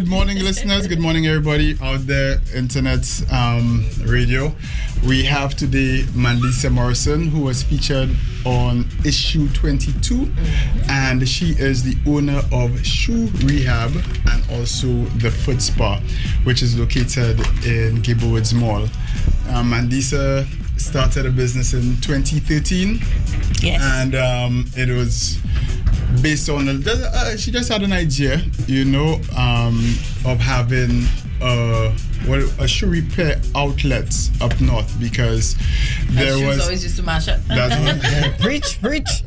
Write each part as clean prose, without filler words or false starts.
Good morning, listeners. Good morning, everybody out there, internet, radio. We have today Mandisa Morrison, who was featured on issue 22, and she is the owner of Shoe Rehab and also The Foot Spa, which is located in Gablewoods Mall. Mandisa started a business in 2013, yes, and it was based on she just had an idea, you know, of having a shoe repair outlet up north, because there was shoes always used to mash up. That's what, preach,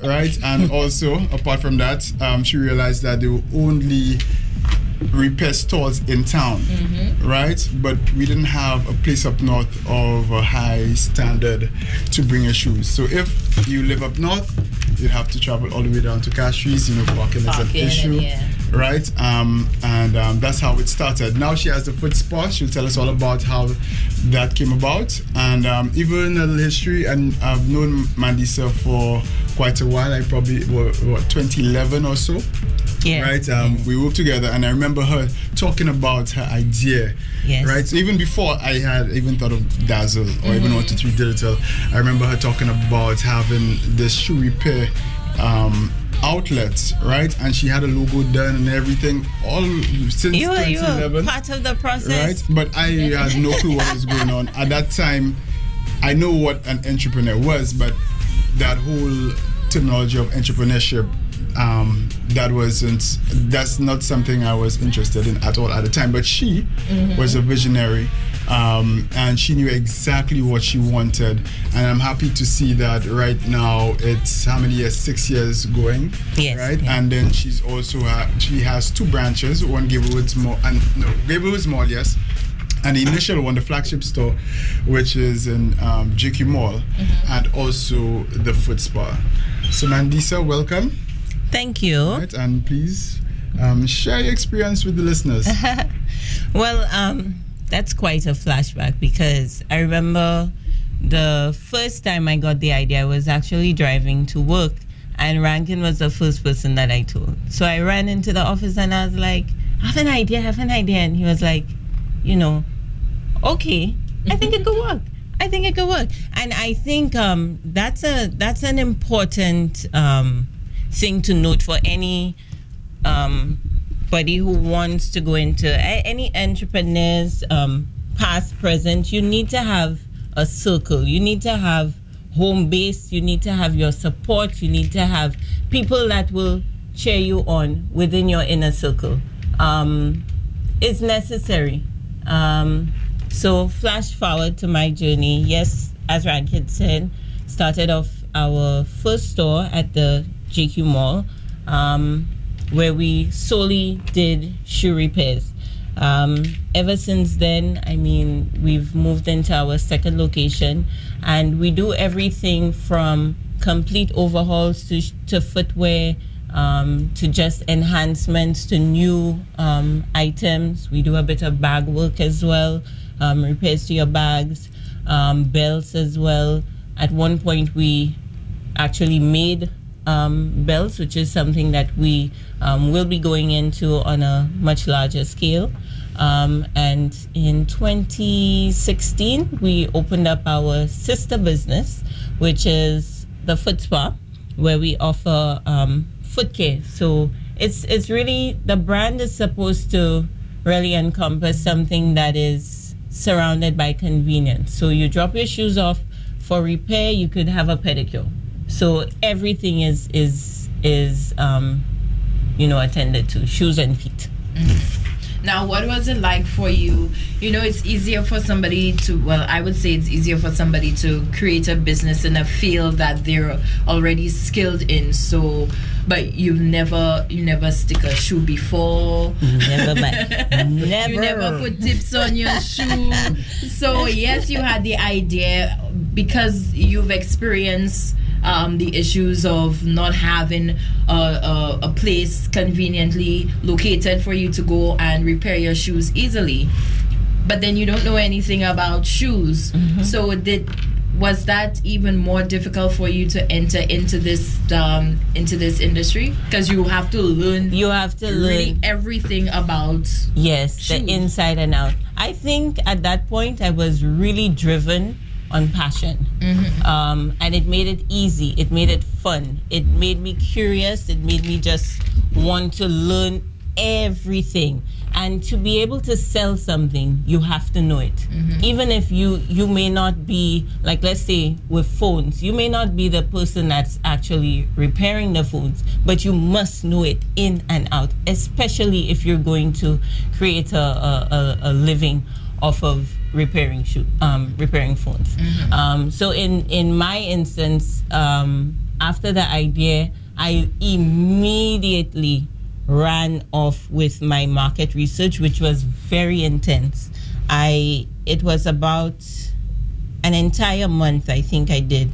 right? And also, apart from that, she realized that they were only repair stores in town, right? But we didn't have a place up north of a high standard to bring your shoes. So if you live up north, you'd have to travel all the way down to Castries, you know, parking is an issue, right? That's how it started. Now she has the Foot Spa. She'll tell us all about how that came about, and even a little history. And I've known Mandisa for quite a while. I probably, what, 2011 or so. Yeah. Right. We worked together, and I remember her talking about her idea. Yes. Right. So even before I had even thought of Dazzle or even 123 Digital, I remember her talking about having the shoe repair outlets, right? And she had a logo done and everything all since 2011. You were part of the process, right? But I had no clue what was going on at that time. I know what an entrepreneur was, but that whole terminology of entrepreneurship, that's not something I was interested in at all at the time. But she was a visionary, and she knew exactly what she wanted, and I'm happy to see that right now. It's how many years? 6 years going, yes, right? Yeah. And then she's also she has two branches, one Gablewoods Mall, yes, and the initial one, the flagship store, which is in JQ Mall, and also the Foot Spa. So Mandisa, welcome. Thank you. Right, and please share your experience with the listeners. Well, that's quite a flashback, because I remember the first time I got the idea, I was actually driving to work, and Rankin was the first person that I told. So I ran into the office and I was like, I have an idea. And he was like, you know, okay, I think it could work. And I think that's an important thing to note for any body who wants to go into any entrepreneur's past, present. You need to have a circle, you need to have home base, you need to have your support, you need to have people that will cheer you on within your inner circle. It's necessary. So flash forward to my journey. Yes, as Rankin said, started off our first store at the JQ Mall, where we solely did shoe repairs. Ever since then, I mean, we've moved into our second location, and we do everything from complete overhauls to footwear, to just enhancements to new items. We do a bit of bag work as well, repairs to your bags, belts as well. At one point, we actually made belts, which is something that we will be going into on a much larger scale. And in 2016, we opened up our sister business, which is the Foot Spa, where we offer foot care. So it's really, the brand is supposed to really encompass something that is surrounded by convenience. So you drop your shoes off for repair, you could have a pedicure. So everything is you know, attended to, shoes and feet. Now, what was it like for you? You know, it's easier for somebody to, well, I would say it's easier for somebody to create a business in a field that they're already skilled in. So, but you never stick a shoe before. Never. You never put tips on your shoe. So yes, you had the idea because you've experienced the issues of not having a place conveniently located for you to go and repair your shoes easily, but then you don't know anything about shoes. So Was that even more difficult for you to enter into this industry? Because you have to learn. You have to learn everything about shoes. The inside and out. I think at that point I was really driven on passion, and it made it easy. It made it fun. It made me curious. It made me just want to learn everything. And to be able to sell something, you have to know it. Even if you may not be, like, let's say with phones, you may not be the person that's actually repairing the phones, but you must know it in and out, especially if you're going to create a living off of repairing repairing phones. So in my instance, after the idea, I immediately ran off with my market research, which was very intense. It was about an entire month, I think I did.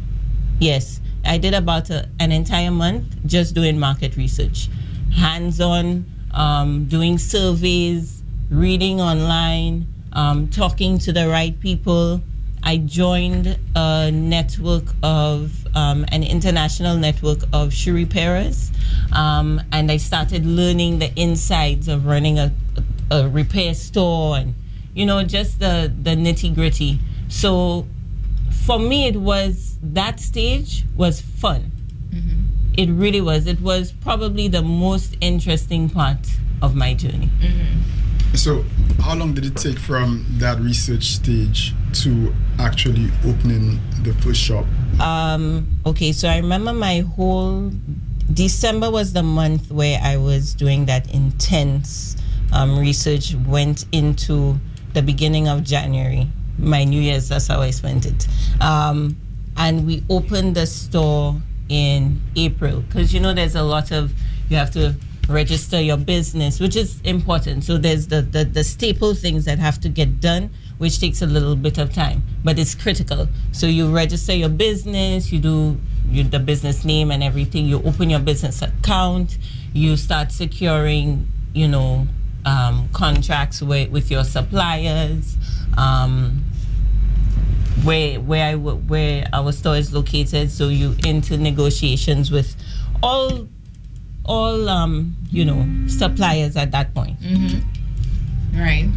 Yes, I did about an entire month just doing market research, hands-on, doing surveys, reading online, talking to the right people. I joined a network of, an international network of shoe repairers, and I started learning the insides of running a repair store and, you know, just the nitty gritty. So for me, it was, that stage was fun. It really was. It was probably the most interesting part of my journey. So how long did it take from that research stage to actually opening the first shop? Okay, so I remember my whole December was the month where I was doing that intense research, went into the beginning of January, my New Year's, that's how I spent it. And we opened the store in April, because you know there's a lot of, you have to register your business, which is important. So there's the staple things that have to get done, which takes a little bit of time, but it's critical. So you register your business, you do the business name and everything, you open your business account, you start securing, you know, contracts with your suppliers. Where our store is located, so you into negotiations with all you know, suppliers at that point. Right.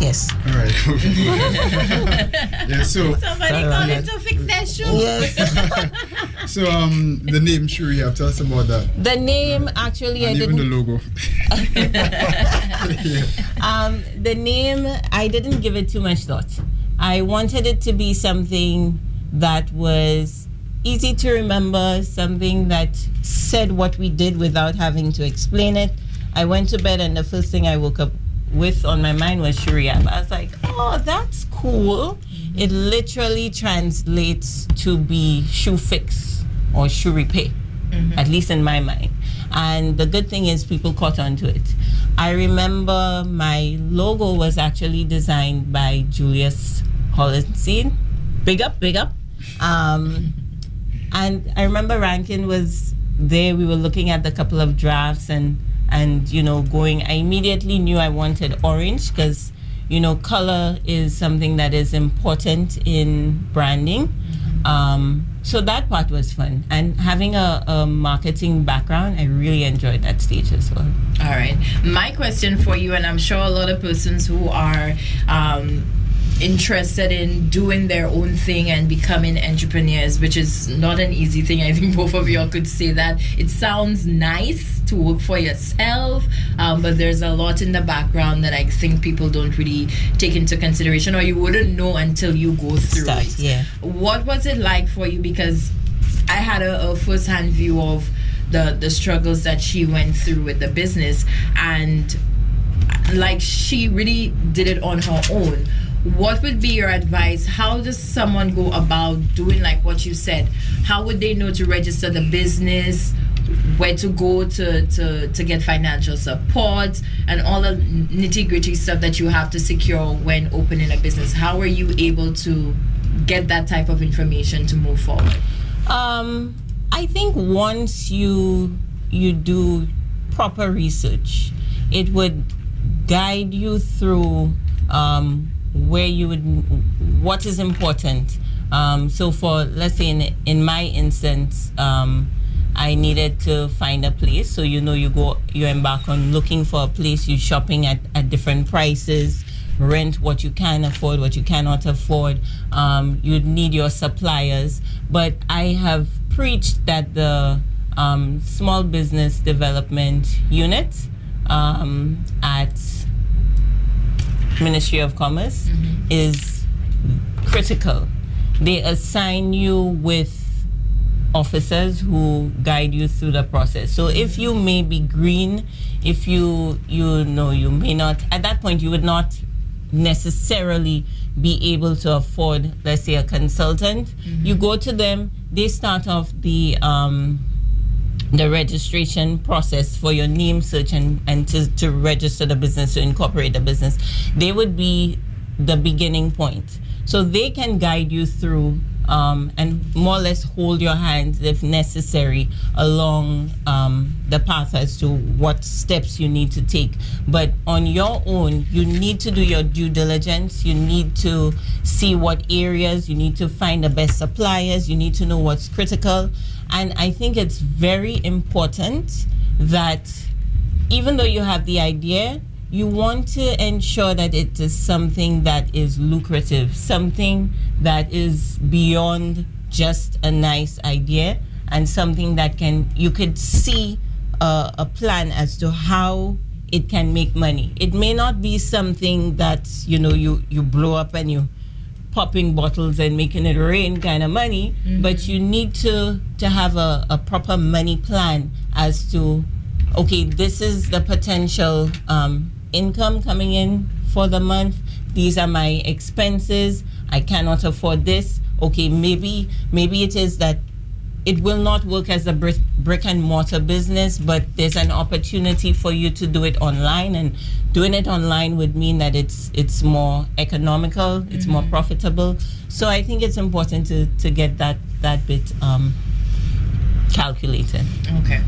Yes. All right. Yeah. So somebody called in to fix their shoes. Yes. So the name Shoe Rehab, tell us about that. The name, actually, and I didn't. Even the logo. The name, I didn't give it too much thought. I wanted it to be something that was easy to remember, something that said what we did without having to explain it. I went to bed and the first thing I woke up with on my mind was Shoe Rehab. I was like, oh, that's cool. It literally translates to be shoe fix or shoe repair, at least in my mind. And the good thing is people caught on to it. I remember my logo was actually designed by Julius Hollenstein. Big up. And I remember Rankin was there. We were looking at a couple of drafts and you know, going. I immediately knew I wanted orange because, you know, color is something that is important in branding. So that part was fun. And having a marketing background, I really enjoyed that stage as well. All right. My question for you, and I'm sure a lot of persons who are interested in doing their own thing and becoming entrepreneurs, which is not an easy thing. I think both of y'all could say that. It sounds nice to work for yourself, but there's a lot in the background that I think people don't really take into consideration, or you wouldn't know until you go through it. Yeah. What was it like for you? Because I had a first-hand view of the struggles that she went through with the business, and like she really did it on her own. What would be your advice? How does someone go about doing like what you said? How would they know to register the business, where to go to get financial support, and all the nitty-gritty stuff that you have to secure when opening a business? How are you able to get that type of information to move forward? I think once you do proper research, it would guide you through where you would, what is important. So for, let's say in my instance, I needed to find a place. So, you know, you embark on looking for a place, you're shopping at different prices, rent, what you can afford, what you cannot afford. You need your suppliers. But I have preached that the Small Business Development Unit at Ministry of Commerce mm-hmm. is critical. They assign you with officers who guide you through the process. So if you may be green, if you know you may not, at that point you would not necessarily be able to afford, let's say, a consultant. Mm-hmm. You go to them, they start off the registration process for your name search and to register the business, to incorporate the business. They would be the beginning point. So they can guide you through and more or less hold your hand, if necessary, along the path as to what steps you need to take. But on your own, you need to do your due diligence. You need to see what areas, you need to find the best suppliers, you need to know what's critical. And I think it's very important that even though you have the idea, you want to ensure that it is something that is lucrative, something that is beyond just a nice idea, and something that you could see a plan as to how it can make money. It may not be something that, you know, you blow up and you popping bottles and making it rain kind of money, mm-hmm. but you need to have a proper money plan as to, okay, this is the potential income coming in for the month. These are my expenses. I cannot afford this. Okay, maybe it is that it will not work as a brick and mortar business, but there's an opportunity for you to do it online, and doing it online would mean that it's more economical, mm-hmm. it's more profitable. So I think it's important to get that bit calculated. Okay.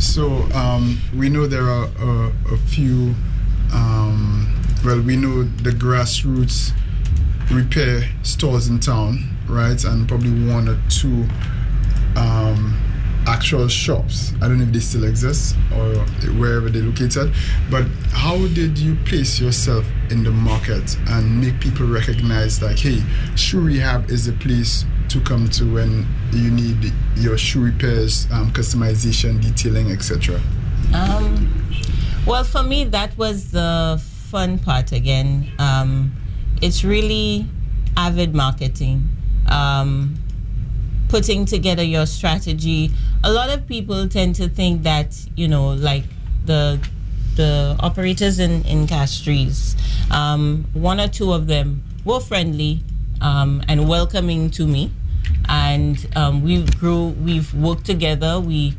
So we know there are a few, well, we know the grassroots repair stores in town, right? And probably one or two actual shops. I don't know if they still exist or wherever they're located, but how did you place yourself in the market and make people recognize, like, hey, Shoe Rehab is a place to come to when you need your shoe repairs, customization, detailing, etc.? Well, for me, that was the fun part again. It's really avid marketing, putting together your strategy. A lot of people tend to think that, you know, like the operators in Castries, one or two of them were friendly and welcoming to me, and we've worked together. We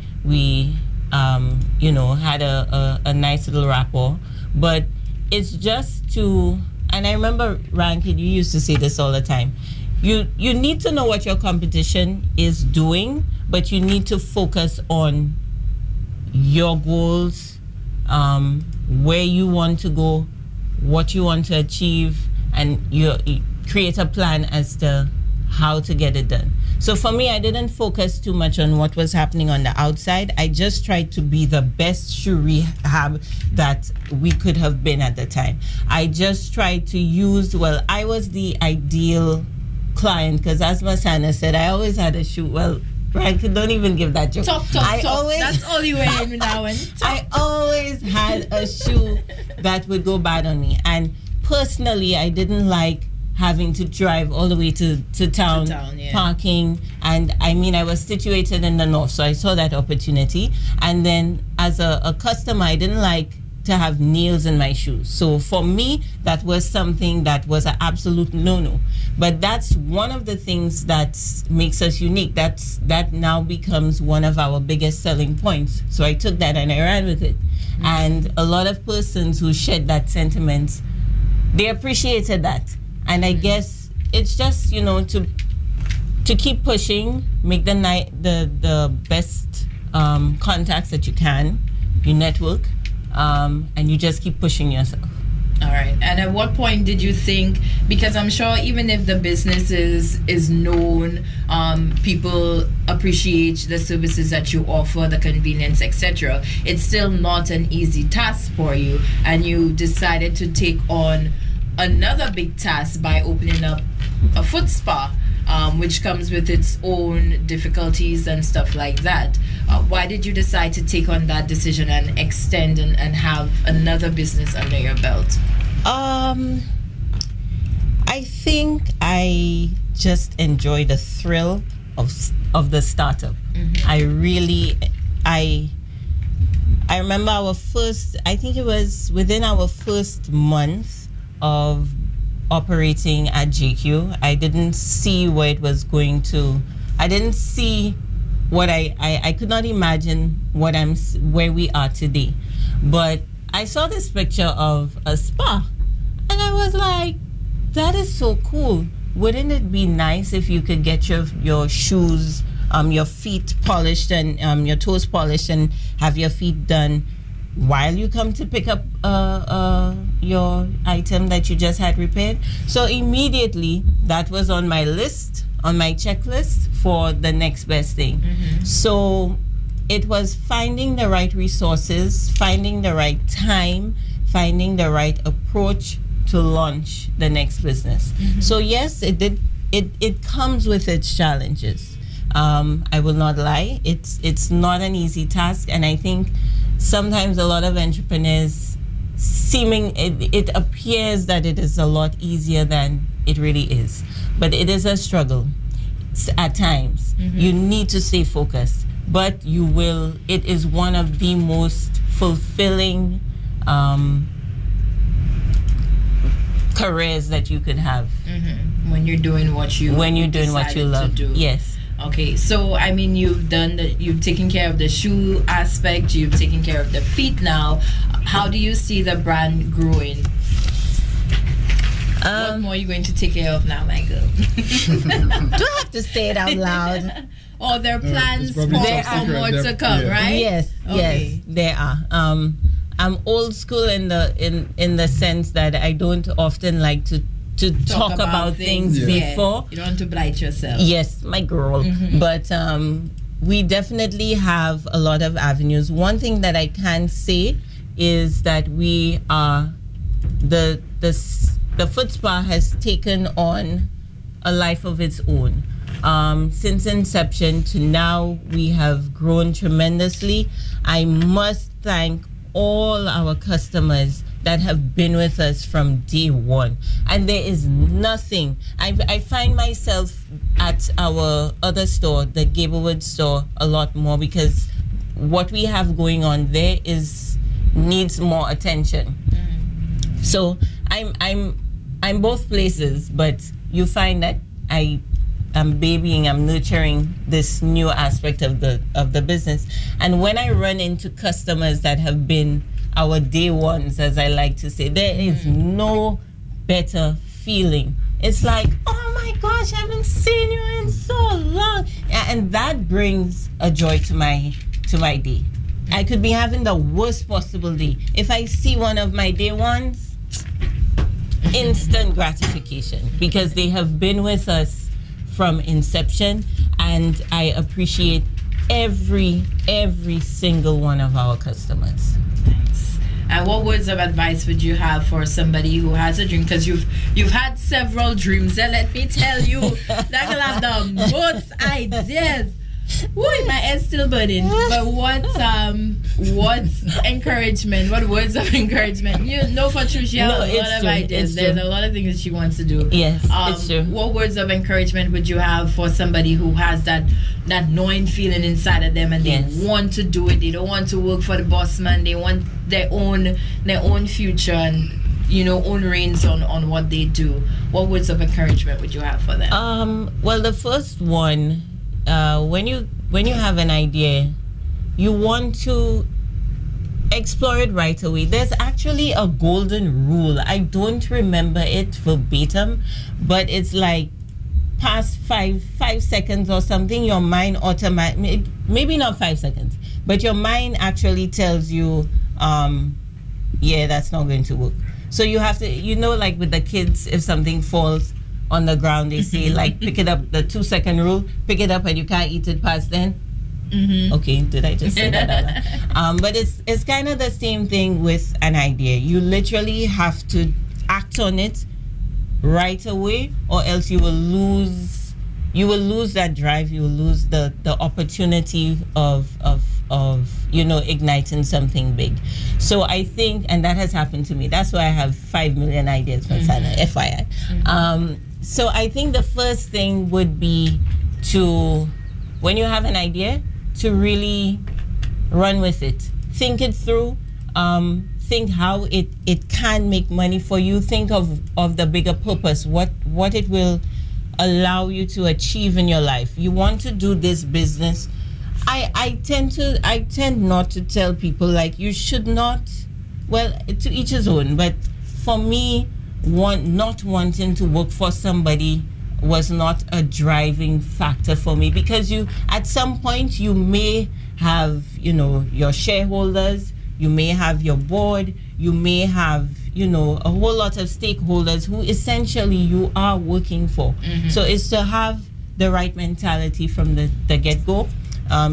you know, had a nice little rapport. But it's just to, and I remember, Rankin, you used to say this all the time, you need to know what your competition is doing, but you need to focus on your goals, where you want to go, what you want to achieve, and you create a plan as to how to get it done. So for me, I didn't focus too much on what was happening on the outside. I just tried to be the best Shoe Rehab that we could have been at the time. I just tried to use, well, I was the ideal client, because as Masana said, I always had a shoe. Well, Rankin, don't even give that joke. Top. Always, that's all you were in that one. I always had a shoe that would go bad on me. And personally, I didn't like having to drive all the way to town, yeah. Parking. And I mean, I was situated in the north, so I saw that opportunity. And then as a customer, I didn't like to have nails in my shoes. So for me, that was something that was an absolute no-no. But that's one of the things that makes us unique. That now becomes one of our biggest selling points. So I took that and I ran with it. Mm-hmm. And a lot of persons who shared that sentiment, they appreciated that. And I guess it's just, you know, to keep pushing, make the best contacts that you can, you network, and you just keep pushing yourself. All right. And at what point did you think, because I'm sure even if the business is known, people appreciate the services that you offer, the convenience, etc., it's still not an easy task for you. And you decided to take on another big task by opening up a foot spa, which comes with its own difficulties and stuff like that. Why did you decide to take on that decision and extend and have another business under your belt? I think I just enjoy the thrill of the startup. Mm-hmm. I remember our first, I think it was within our first month of operating at JQ, I didn't see where it was going to. I didn't see what I could not imagine what where we are today. But I saw this picture of a spa and I was like, that is so cool. Wouldn't it be nice if you could get your shoes, your feet polished and your toes polished, and have your feet done while you come to pick up your item that you just had repaired? So immediately that was on my list, on my checklist for the next best thing. Mm-hmm. So it was finding the right resources, finding the right time, finding the right approach to launch the next business. Mm-hmm. So yes, it comes with its challenges. I will not lie, it's not an easy task, and I think sometimes a lot of entrepreneurs it appears that it is a lot easier than it really is, but it is a struggle at times. Mm-hmm. You need to stay focused, but you will. It is one of the most fulfilling careers that you could have. Mm-hmm. when you're doing what you love. Yes. Okay, so I mean, you've taken care of the shoe aspect, you've taken care of the feet now. How do you see the brand growing? What more are you going to take care of now, my girl? Do I have to say it out loud? Or there are plans for more to come, yeah. Right? Yes, okay. Yes, there are. I'm old school in the sense that I don't often like to talk about things yeah. Before. You don't want to blight yourself. Yes, my girl. Mm-hmm. But we definitely have a lot of avenues. One thing that I can say is that we are, the Foot Spa has taken on a life of its own. Since inception to now, we have grown tremendously. I must thank all our customers that have been with us from day one. And there is nothing. I find myself at our other store, the Gablewoods store, a lot more because what we have going on there needs more attention. Mm. So I'm both places, but you find that I'm nurturing this new aspect of the business. And when I run into customers that have been our day ones, as I like to say, there is no better feeling. It's like, oh my gosh, I haven't seen you in so long, and that brings a joy to my day. I could be having the worst possible day. If I see one of my day ones, instant gratification, because they have been with us from inception, and I appreciate every single one of our customers. And what words of advice would you have for somebody who has a dream? Because you've had several dreams, and let me tell you, that girl have the most ideas. Woo, my head's still burning. But what encouragement? What words of encouragement? You know, for true, she has a lot of ideas. There's a lot of things that she wants to do. Yes, it's true. What words of encouragement would you have for somebody who has that gnawing feeling inside of them, and yes, they want to do it? They don't want to work for the boss man. They want their own future and own reins on what they do. What words of encouragement would you have for them? Well, the first one. When you have an idea, you want to explore it right away. There's actually a golden rule. I don't remember it verbatim, but it's like past five seconds or something, your mind automatically, maybe not 5 seconds, but your mind actually tells you, yeah, that's not going to work. So you have to, you know, like with the kids, if something falls on the ground, they say, like, pick it up, the 2-second rule, pick it up and you can't eat it past then. Mm-hmm. Okay, did I just say that? But it's kind of the same thing with an idea. You literally have to act on it right away, or else you will lose that drive. You will lose the opportunity of you know, igniting something big. So I think, and that has happened to me. That's why I have 5 million ideas, Masana, FYI. Mm-hmm. So I think the first thing would be to, when you have an idea, to really run with it. Think it through. Think how it can make money for you. Think of the bigger purpose, what it will allow you to achieve in your life. You want to do this business. I tend not to tell people, like, you should not, well, to each his own, but for me, not wanting to work for somebody was not a driving factor for me, because you, at some point, you may have, you know, your shareholders, you may have your board, you may have, you know, a whole lot of stakeholders who essentially you are working for. Mm-hmm. So it's to have the right mentality from the get-go.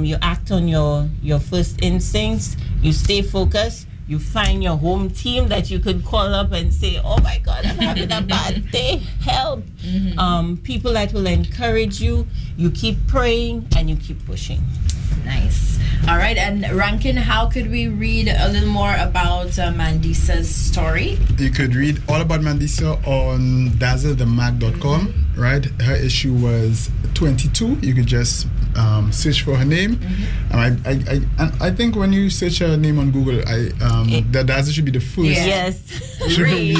You act on your first instincts, you stay focused, you find your home team that you could call up and say, oh my God, I'm having a bad day, help. Mm-hmm. People that will encourage you, you keep praying and you keep pushing. Nice. All right, and Rankin, how could we read a little more about Mandisa's story? You could read all about Mandisa on dazzlethemag.com, mm-hmm. right? Her issue was 22. You could just search for her name. Mm-hmm. I think when you search her name on Google, that Dazzle should be the first. Yes. Should be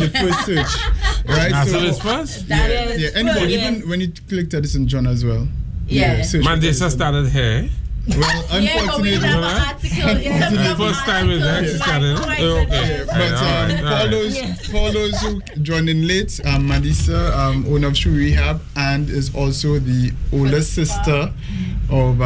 the first search, right? Dazzle is first? Yeah, anybody, even when you clicked at this in John as well. Yeah. Mandisa started here. Well, unfortunately, yeah, the first time is actually started. Okay. For those who joined in late, Mandisa, owner of Shoe Rehab, and is also the older sister of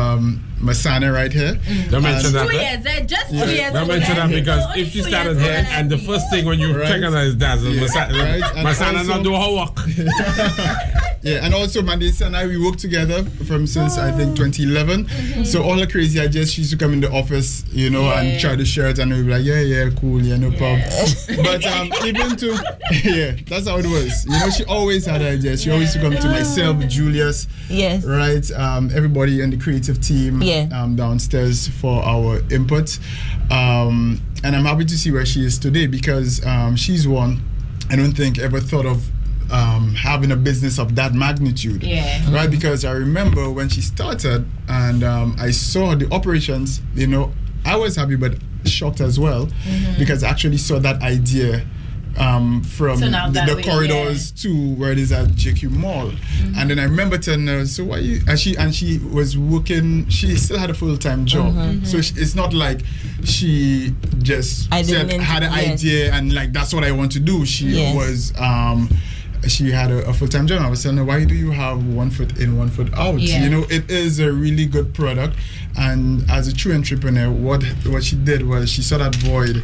Masana right here. Mm-hmm. Don't mention that. 2 years, just 2 years. Don't mention that, because if she started here and the first thing when you recognize that is Masana not do her work. Yeah, and also Mandisa and I, we worked together since I think 2011. Mm-hmm. So all the crazy ideas, she used to come in the office, you know, and try to share it, and we'd be like, cool, no problem. But even to, that's how it was. You know, she always had ideas. She always used to come to myself, Julius, right, everybody in the creative team downstairs for our input. And I'm happy to see where she is today, because she's one I don't think ever thought of having a business of that magnitude, right? Because I remember when she started, and I saw the operations. You know, I was happy but shocked as well, because I actually saw that idea from the corridors to where it is at JQ Mall. And then I remember telling her, so why you? And she was working. She still had a full time job, so it's not like she just had an idea and like that's what I want to do. She was. She had a full-time job. I was telling her, why do you have one foot in, one foot out? You know, it is a really good product. And as a true entrepreneur, what she did was she saw that void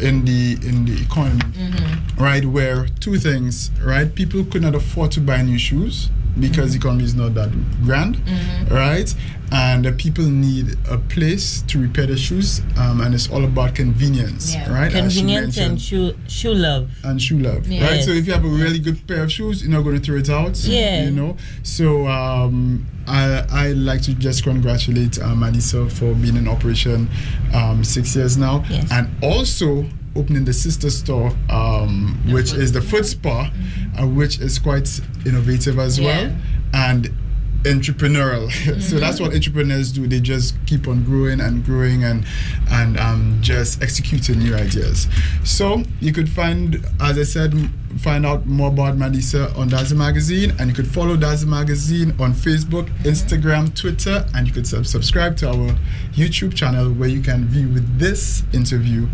in the economy, right? Where two things, right? People could not afford to buy new shoes because the economy is not that grand, right? And the people need a place to repair their shoes, and it's all about convenience, right? Convenience and shoe love. And shoe love, right? So if you have a really good pair of shoes, you're not going to throw it out, you know? So I like to just congratulate Mandisa for being in operation 6 years now, and also opening the sister store, which is the Foot Spa, which is quite innovative as well. And entrepreneurial. So that's what entrepreneurs do. They just keep on growing and growing and just executing new ideas. So you could find, as I said, find out more about Mandisa on Dazzle Magazine, and you could follow Dazzle Magazine on Facebook, Instagram, Twitter, and you could subscribe to our YouTube channel where you can view this interview